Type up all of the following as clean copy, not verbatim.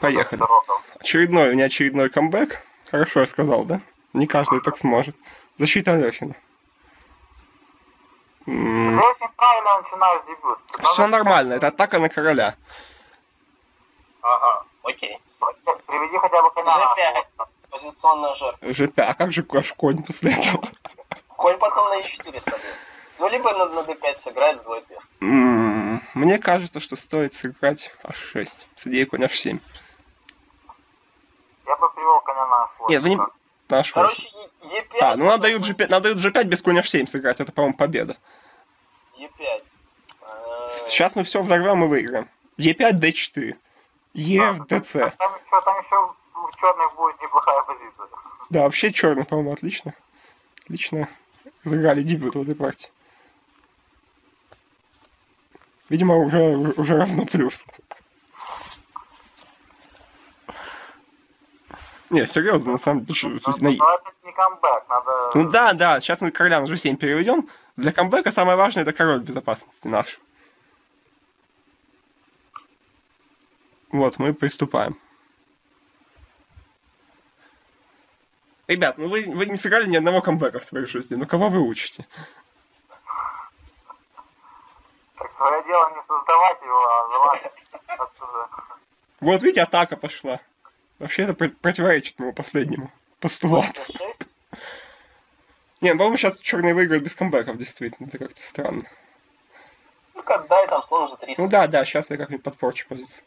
Поехали. Очередной, у меня очередной камбэк. Хорошо я сказал, да? Не каждый так сможет. Защита Алехина. Если правильно начинаешь дебют. Все нормально, это атака на короля. Ага, окей. Приведи хотя бы коня. G5. Позиционная жертва. G5, а как же конь после этого? Конь потом на e4 садит. Ну либо на d5 сыграть с двойной пешкой. Мне кажется, что стоит сыграть h6. Садей конь h7. Я бы привел коня на h8. Нет, вы не... Короче, e5... А, ну надо дают G5 без коня h7 сыграть, это, по-моему, победа. e5. Сейчас мы все взорвем и выиграем. e5, d4. e, dc. Там еще у черных будет неплохая позиция. Да, вообще черный, по-моему, отлично. Отлично сыграли дебют в этой партии. Видимо, уже равно плюс. Не, серьезно, на самом деле... Ну да, сейчас мы короля на G7 переведем. Для камбэка самое важное — это король безопасности наш. Вот, мы приступаем. Ребят, ну вы не сыграли ни одного камбэка в своей жизни, но кого вы учите? Так твое дело не создавать его, а желать отсюда. Вот, видите, атака пошла. Вообще это противоречит моему последнему постулату. Не, по-моему, сейчас черные выиграют без камбэков, действительно, это как-то странно. Ну как дай, там сложно 30. Ну да, сейчас я как-нибудь подпорчу позицию.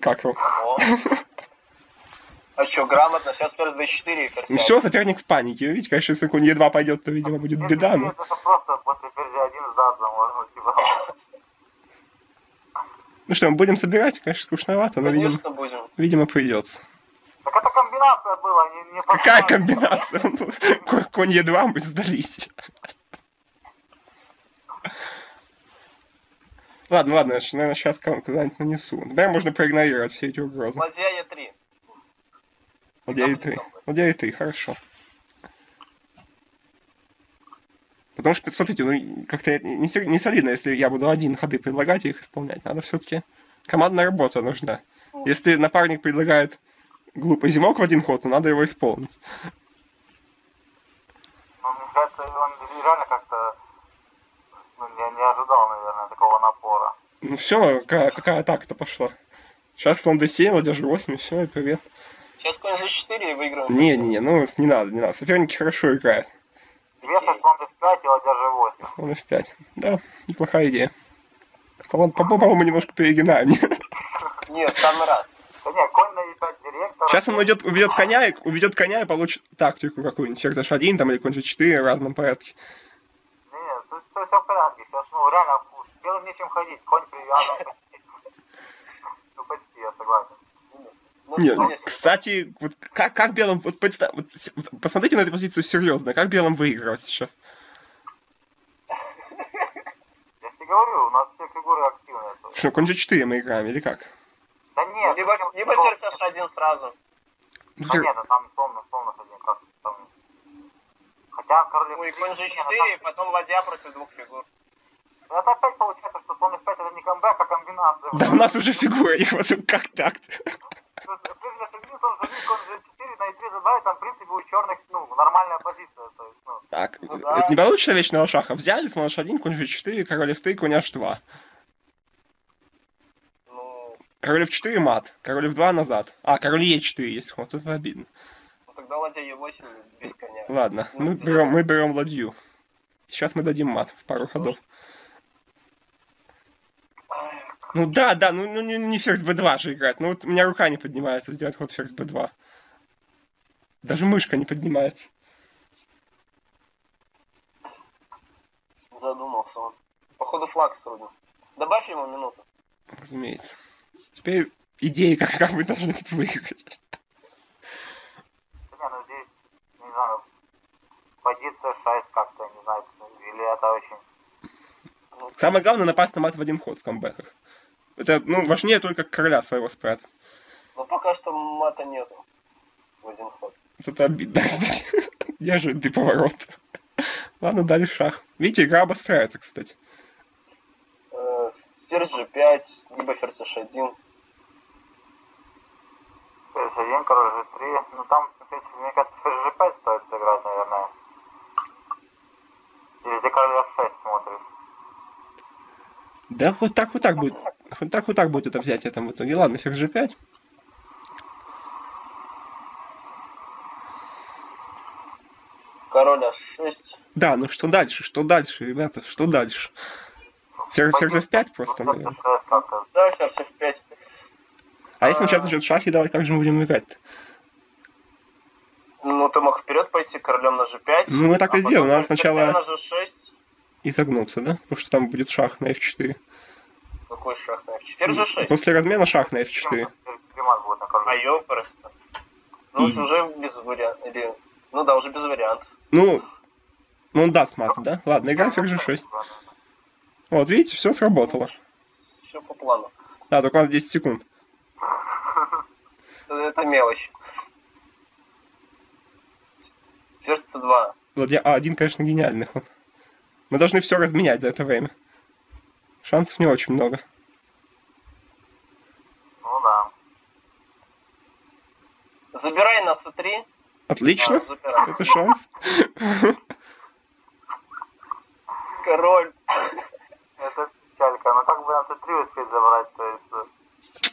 Как его? А что, грамотно, сейчас плюс d4 ферзь. Ну все, соперник в панике, видите, конечно, если конь e2 пойдет, то, видимо, будет беда. Ну это просто после ферзя 1 сдаться можно, типа... Ну что, мы будем собирать, конечно, скучновато, но, видимо, придется. Так это комбинация была, не пошла. Какая комбинация? Конь Е2, мы сдались. Ладно, ладно, я, наверное, сейчас куда-нибудь нанесу. Тогда можно проигнорировать все эти угрозы. Ладья Е3. Ладья Е3. Ладья Е3, хорошо. Потому что, смотрите, ну как-то не солидно, если я буду один ходы предлагать и их исполнять. Надо все-таки... Командная работа нужна. Если напарник предлагает глупый зимок в один ход, то надо его исполнить. Ну, мне кажется, он реально как-то... Ну, я не ожидал, наверное, такого напора. Ну все, какая атака-то пошла? Сейчас слон d7, ладья g8, и все, и привет. Сейчас конь g4 и выиграем. Не-не-не, ну не надо, не надо. Соперники хорошо играют. Веса слон f5 и ладья g8. Слон f5. Да, неплохая идея. По-моему, мы немножко перегинаем. Не, в самый раз. Да нет, конь на e5 директор. Сейчас он уведет коня и получит тактику какую-нибудь. Ферзь h1 там, или конь g4 в разном порядке. Нет, тут все в порядке. Сейчас, ну, реально, дело нечем ходить. Конь привязан. Ну, почти, я согласен. Нет, кстати, вот как белым, посмотрите на эту позицию серьезно, как белым выигрывать сейчас? Я тебе говорю, у нас все фигуры активные. Что, конь g4 мы играем или как? Да нет, либо ферзь h1 сразу. Да нет, там слон h1 как там. Хотя король. Ой, конь g4 и потом ладья против двух фигур. Это опять получается, что слон f5 это не камбэк, а комбинация. Да у нас уже фигуры не хватает, как так-то? Так, не получится вечного шаха. Взяли слон h1, конь g4, король f3, конь h2. Король f4 мат, король f2 назад. А, король e4 есть ход, это обидно. Ну тогда ладья e8 без коня. Ладно, мы берем ладью. Сейчас мы дадим мат в пару ходов. Ну да, ну не ферзь b2 же играть. Ну вот у меня рука не поднимается сделать ход ферзь b2. Даже мышка не поднимается. Задумался он. Походу флаг срубил. Добавь ему минуту. Разумеется. Теперь идеи, как мы должны тут выиграть. Не, ну здесь, не знаю, позиция 6 как-то, не знаю, или это очень... Самое главное напасть на мат в один ход в камбэках. Это, ну, важнее только короля своего спрятать. Но пока что мата нету в один ход. Это обидно. Неожиданный поворот. Ладно, дали шах. Видите, игра обостряется, кстати. Ферзь g5, либо ферзь h1. Живенко, Рж3. Ну там, мне кажется, Фж5 стоит сыграть, наверное. Или ты короля 6 смотришь. Да, хоть так будет. Хоть так будет это взятие там в итоге. Ладно, Фж5. Короля 6. Да, ну что дальше? Что дальше, ребята? Что дальше? Ферзь f5 просто. Да, ферзь f5. А если сейчас начнет шахи давать, как же мы будем играть-то? Ну, ты мог вперед пойти королем на g5. Ну, мы так и сделаем. Надо сначала на g6. И загнуться, да? Потому что там будет шах на f4. Какой шах на f4? g6. После размена шах на f4. А ё просто. Ну, уже без вариантов. Ну да, уже без вариантов. Ну, он даст мат, да? Ладно, играем ферзь g6. Вот, видите, все сработало. Все по плану. Да, только у нас 10 секунд. Это мелочь. Ферзь c2. Вот я А1, конечно, гениальный ход. Мы должны все разменять за это время. Шансов не очень много. Ну да. Забирай на c3. Отлично. Да, это шанс. Король. Это печалька. Но как бы на c3 успеть забрать, то есть...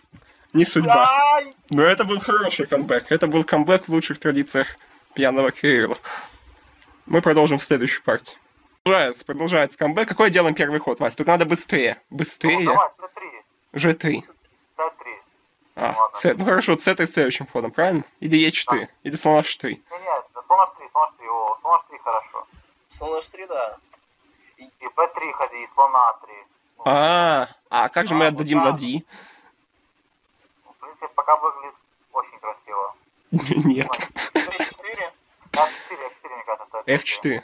Не судьба. Но это был хороший камбэк. Это был камбэк в лучших традициях пьяного Кирилла. Мы продолжим в следующую партию. Продолжается камбэк. Какой делаем первый ход, Вась? Тут надо быстрее. Быстрее. Ну, давай, c3. А, c... Ну хорошо, c3 следующим ходом, правильно? Или e4, да. Или слон h3. Нет, слон h3, о, слон h3 хорошо. Слон h3, да. И b3 ходи, и слон a3. Ну, а как же мы отдадим ладьи? В принципе, пока выглядит очень красиво. Нет. f4? Да, f4, мне кажется, стоит. f4.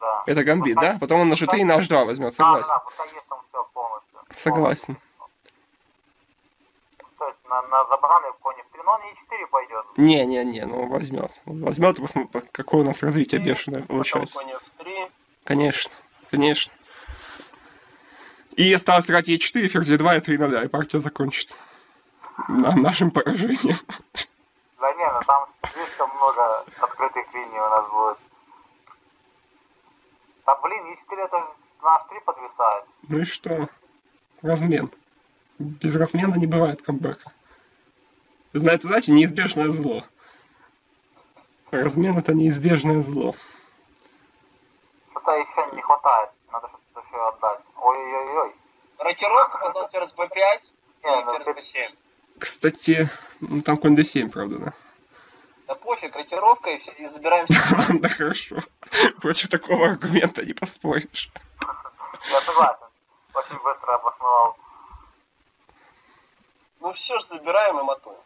Да. Это гамбит, да? Потом он на g3 и на h2 возьмет, согласен. Да, пока есть там все полностью. Согласен. То есть на забрали в коне в 3, но он e4 пойдет. Не, ну возьмет. Возьмет, посмотри, какое у нас развитие бешеное получается. Потом коне в 3. Конечно. И осталось играть e4, ферзь e2 и 3-0, и партия закончится. На нашем поражении. Да не, ну там слишком много открытых линий у нас будет. Да блин, e4 это на h3 подвисает. Ну и что? Размен. Без размена не бывает камбэка. Знаете, неизбежное зло. Размен — это неизбежное зло. Что-то еще не хватает. Надо что-то еще отдать. Ой-ой-ой. Рокировка, потом ферзь b5 и ферзь b7. Кстати, ну там конь d7, правда, да? Да пофиг, рокировка и забираем все. Да хорошо. Против такого аргумента не поспоришь. Я согласен. Очень быстро обосновал. Ну все же забираем и мотуем.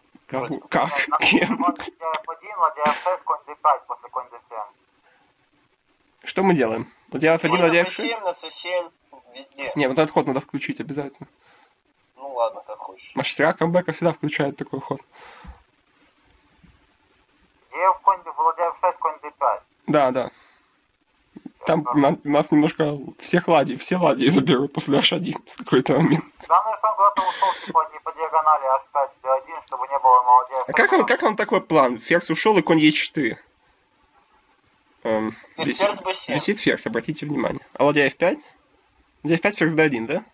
Как? Кем? Ладья f1, ладья f6, конь d5 после конь d7. Что мы делаем? Ладья f1, ладья f6? На c7, везде. Не, вот этот ход надо включить обязательно. Ну ладно, как хочешь. Мастера камбэка всегда включают такой ход. Ладья f6, конь d5. Да. Там нас немножко все ладьи заберут после h1 в какой-то момент. Да, ну и сам куда-то ушел, типа, не по диагонали h5, d1, чтобы не было молодец. А как он такой план? Ферзь ушел и конь e4. Висит ферзь, обратите внимание. А ладья f5? Ладья f5, ферзь d1, да?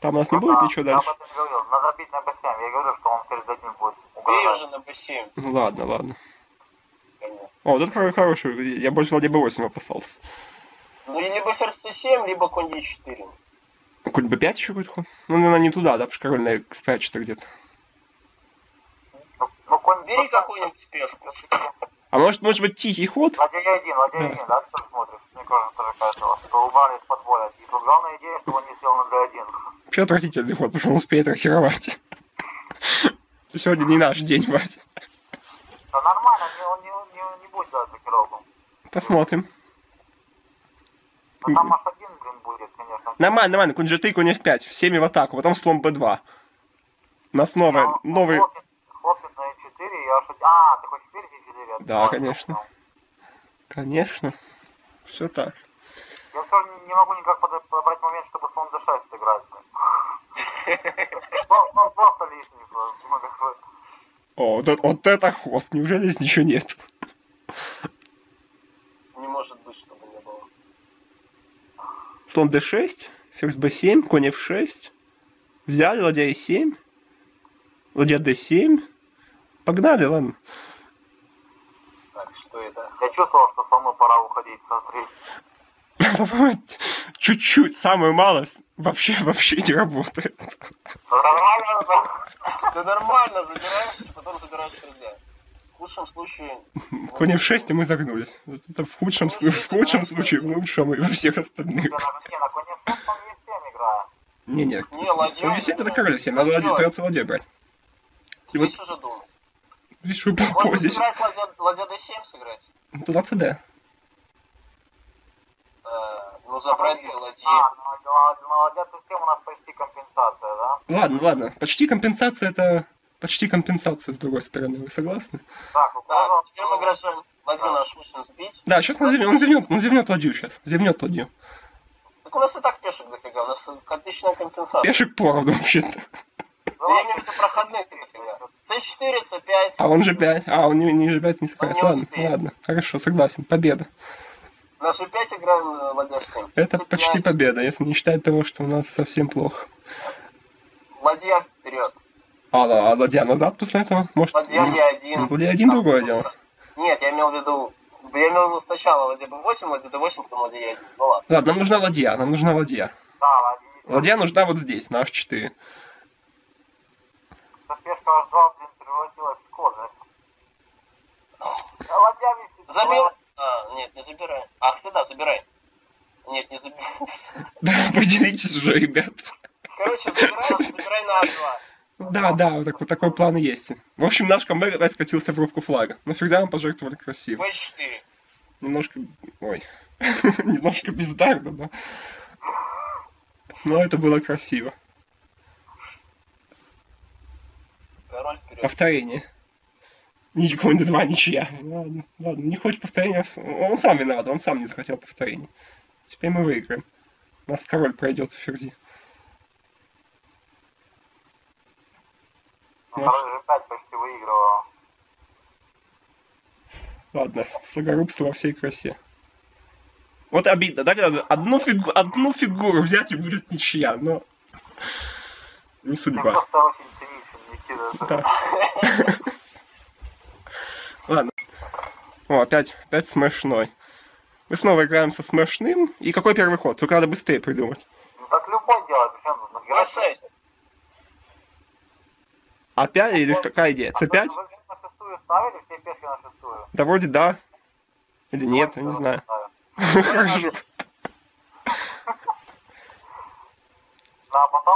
Там у нас не будет ничего дальше? Я об этом говорил, надо бить на b7, я говорю, что он ферзь d1 будет угрожать. Бей уже на b7. Ну ладно. Конечно. О, вот это хороший, я больше ладья b8 опасался. Ну, либо ферзь c7, либо конь d4. Конь b5 еще будет ход? Ну, наверное, не туда, да, потому что король на спрячется где-то. Ну, конь бери какую-нибудь спешку. А может быть, тихий ход? Ладья e1, да, ты смотришь? Мне кажется, тоже кажется, что убрали из-под поля. И тут главная идея, чтобы он не сел на d1. Вообще отвратительный ход, потому что он успеет рокировать. Сегодня не наш день, Вася. Да нормально, он не будет делать рокировку. Посмотрим. Там h1, блин, будет, конечно. Нормально, конь g3, конь f5, всеми в атаку, потом слон b2. У нас новый... Хлопнет на e4 и h1. А, ты хочешь ферзь e4? Да, конечно. Конечно. Все так. Я все же не могу никак подобрать момент, чтобы слон d6 сыграть. Слон просто лишний. О, вот это ход. Неужели здесь ничего нет? Не может быть, чтобы не было. Слон d6, ферзь b7, конь f6. Взяли, ладья e7. Ладья d7. Погнали, ладно. Так, что это? Я чувствовал, что со мной пора уходить, смотри. Чуть-чуть, самую малость. Вообще не работает. Ты нормально забираешься, потом забираешь ферзя. В худшем случае... Конь f6, и мы загнулись. Это в худшем случае, в лучшем и во всех остальных. Не, на конь f6 там есть 7 игра. Не-не, конь f7 это король 7, надо придется ладьей брать. Здесь уже думал. Решу попозже. Можно сыграть ладья d7 сыграть? Туда cd. Ну забрать ладью. На ладья c7 у нас почти компенсация, да? Ладно, ладно. Почти компенсация это... Почти компенсация с другой стороны, вы согласны? Так, да, теперь мы граждаем ладью нашу мощно сбить. Да, сейчас он зевнет ладью сейчас. Зевнет ладью. Так у нас и так пешек дофига, у нас отличная компенсация. Пешек правда вообще-то. Да я имею в виду проходных дофига. c4, c5. А он g5. А, он не g5 не сыграет. Ладно, ладно, хорошо, согласен. Победа. На g5 играем ладья c7. Это почти победа, если не считать того, что у нас совсем плохо. Ладья вперед. А, да, а ладья назад после этого? Может, ладья e1. Ладья e1 другое дело. Нет, я имел в виду... Я имел в виду сначала ладья b8, ладья d8, потом ладья e1. Ну ладно. Ладно, нам нужна ладья, нам нужна ладья. Да, ладья. Ладья нужна вот здесь, на h4. Пешка h2, блин, превратилась в козырь. А ладья висит. Забил. А, нет, не забирай. Ах, сюда, забирай. Нет, не забирай. Да, поделитесь уже, ребят. Короче, забирай на h2. Да, да, вот такой план есть. В общем, наш камбэк опять скатился в рубку флага. Но ферзям пожертвовали красиво. b4. Немножко... Ой. Немножко бездарно, да. Но это было красиво. Повторение. Ничего, d2, ничья. Ладно, ладно, не хочет повторения. Он сам виноват, он сам не захотел повторения. Теперь мы выиграем. У нас король пройдет в ферзи. Король g5 почти выигрывал. Ладно, флагорубство во всей красе. Вот обидно, да? Одну фигуру взять и будет ничья, но... Не судьба. Ты просто очень циничен, Никита. Да. Ладно. О, опять смешной. Мы снова играем со смешным. И какой первый ход? Только надо быстрее придумать. Ну так любой делает, причем тут на 6. А5 или какая идея? c5? Вы на шестую ставили, все пешки на шестую. Да вроде да. Или нет, я не знаю. Хорошо.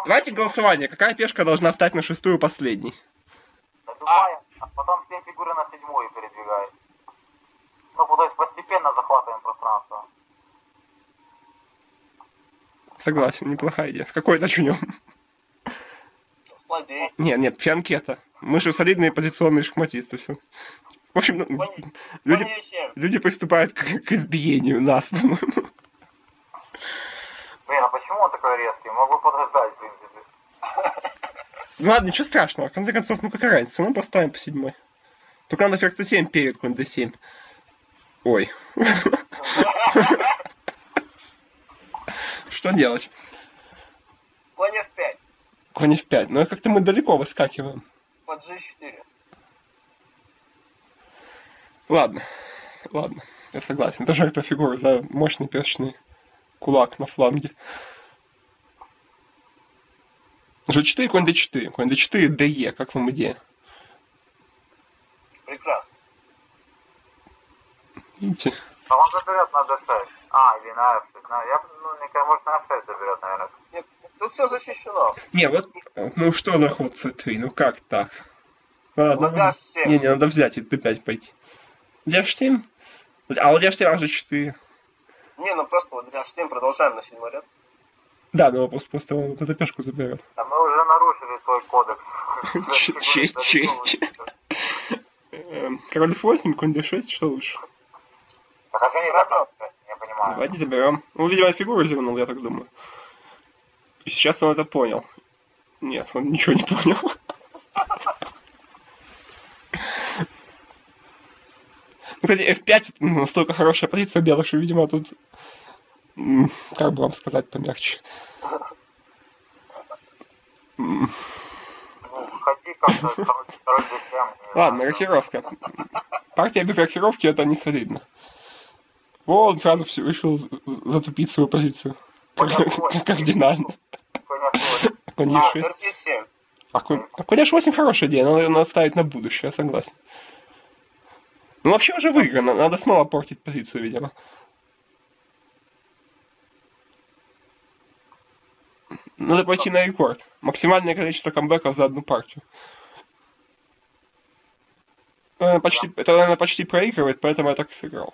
Давайте голосование. Какая пешка должна встать на шестую последней? А потом все фигуры на седьмую передвигают. Ну, то есть постепенно захватываем пространство. Согласен, неплохая идея. С какой начнем? Ладей. Нет, фианкета. Мы же солидные позиционные шахматисты. Все. В общем, люди приступают к избиению нас, по-моему. Блин, а почему он такой резкий? Могу подождать, в принципе. Ладно, ничего страшного. В конце концов, ну какая разница? Ну, поставим по седьмой. Только надо ферзь c7 перед конь d7. Ой. Что делать? Конь f5. Конь f5. Но как-то мы далеко выскакиваем. Под g4. Ладно. Ладно. Я согласен. Это жертва фигуры за мощный перочный кулак на фланге. g4, конь d4. Конь d4, de. Как вам идея? Прекрасно. Видите? А он заберет на d6. А, или на f6. Я, ну, может, на f6 заберет, наверное. Нет, тут все защищено. Не, вот, ну что за ход c3? Ну как так? Ладно, не, надо взять и d5 пойти. Ладья h7? А ладья h7, а g4? Не, ну просто ладья h7 продолжаем на 7 ряд. Да, но вопрос просто он вот эту пешку заберет. А мы уже нарушили свой кодекс. Честь. Король f8, конь d6, что лучше? Пока не забрал, я понимаю. Давайте заберем. Ну, видимо, фигуру завернул, я так думаю. И сейчас он это понял. Нет, он ничего не понял. вроде F5 настолько хорошая позиция у белых, что, видимо, тут... Как бы вам сказать помягче? Ладно, рокировка. Партия без рокировки — это не солидно. Вот, сразу все решил затупить свою позицию. Кардинально. Конь Е6. А конь H8 хорошая идея, надо ставить на будущее, я согласен. Ну вообще уже выиграно, надо снова портить позицию, видимо. Надо пойти на рекорд. Максимальное количество камбэков за одну партию. Это, наверное, почти проигрывает, поэтому я так и сыграл.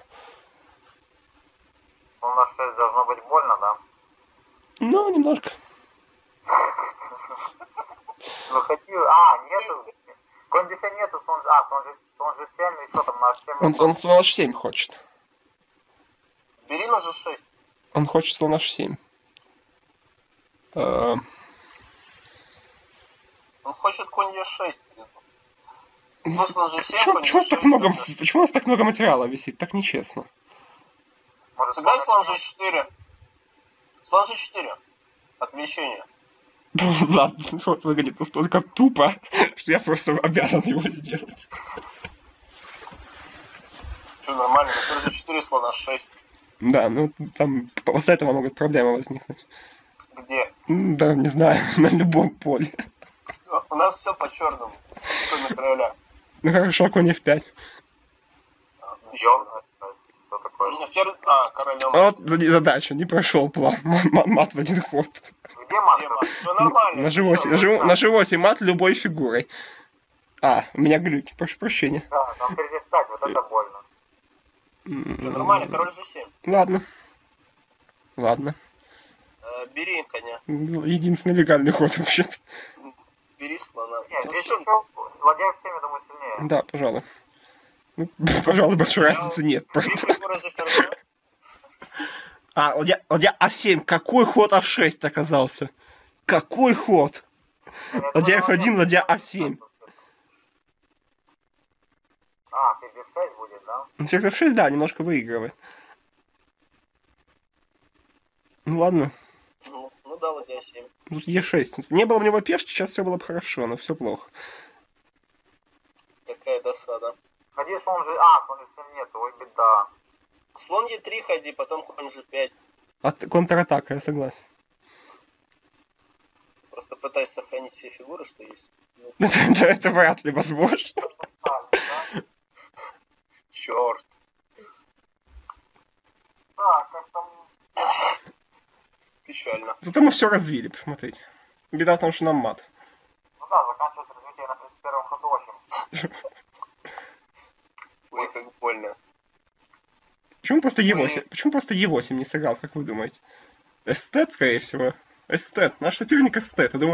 Ну, на 6 должно быть больно, да? Ну, немножко. Ну, хотел... А, нету... Конь d7 нету, слон g7, и что там, на h7? Он слон h7 хочет. Бери на g6. Он хочет слон h7. Он хочет конь Е6. Почему у нас так много материала висит? Так нечестно. Сыграй слон G4. Слон G4. Отмечение. Ладно, вот выглядит настолько тупо, что я просто обязан его сделать. Что, нормально? Слон G4, слон H6. Да, ну там после этого могут проблемы возникнуть. Где? Да, не знаю, на любом поле. У нас все по черному, кроме короля. Ну хорошо, конь F5. Что такое? Королем. Вот задача, не прошел план. Мат в один ход. Где мат? Все нормально. На G8 мат любой фигурой. А, у меня глюки, прошу прощения. Да, там ферзь F5, вот это больно. Все нормально, король G7. Ладно. Ладно. Бери коня. Единственный легальный ход вообще-то. Бери слона. Нет, здесь еще ладья F7, я думаю, сильнее. Да, пожалуй. Ну, пожалуй, большой разницы нет. А, ладья А7, какой ход А6 оказался? Какой ход? Ладья F1, ладья А7. А, ферзь F6 будет, да? Ферзь F6, да, немножко выигрывает. Ну ладно. Ну да, вот Е7. Тут Е6. Не было у него пешки, сейчас все было бы хорошо, но все плохо. Какая досада. Ходи, слон же... А, слон Е7 нет, ой, беда. Слон Е3 ходи, потом конь Ж5. Контратака, я согласен. Просто пытаюсь сохранить все фигуры, что есть. Это вряд ли возможно. Черт. А, как там... Печально. Зато мы все развили, посмотрите. Беда в том, что нам мат. Ну да, заканчивается развитие на 31-м ходу 8. Ой, как больно. Почему просто Е8? Почему просто Е8 не сыграл, как вы думаете? Эстет, скорее всего. Эстет. Наш соперник эстет. Я думаю,